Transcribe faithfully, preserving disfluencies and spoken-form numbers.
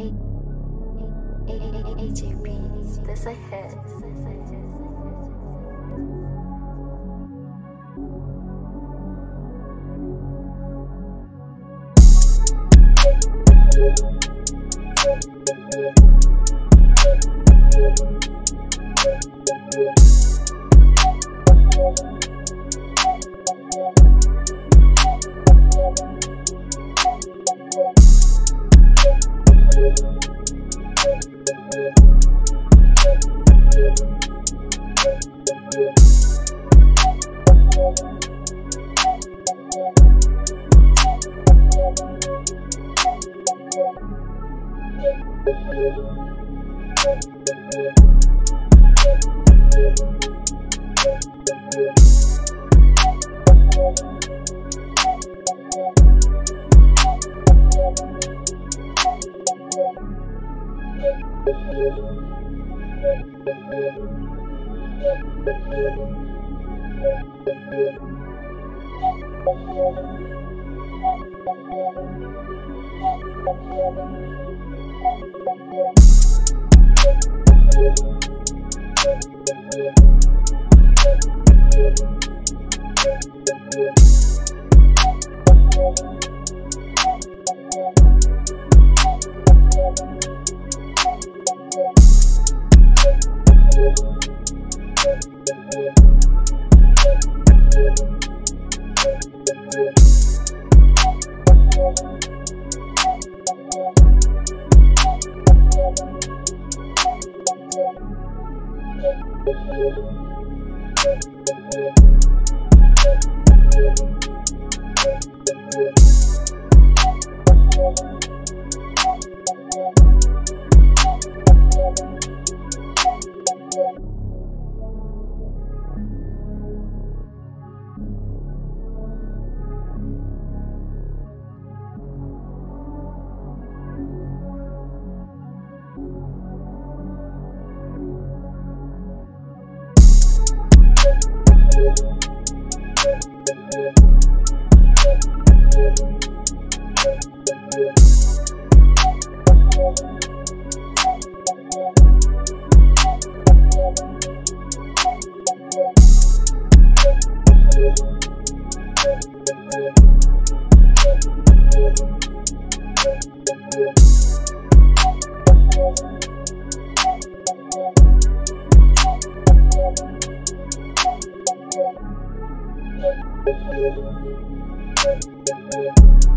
A J P, this a hit. Thank you.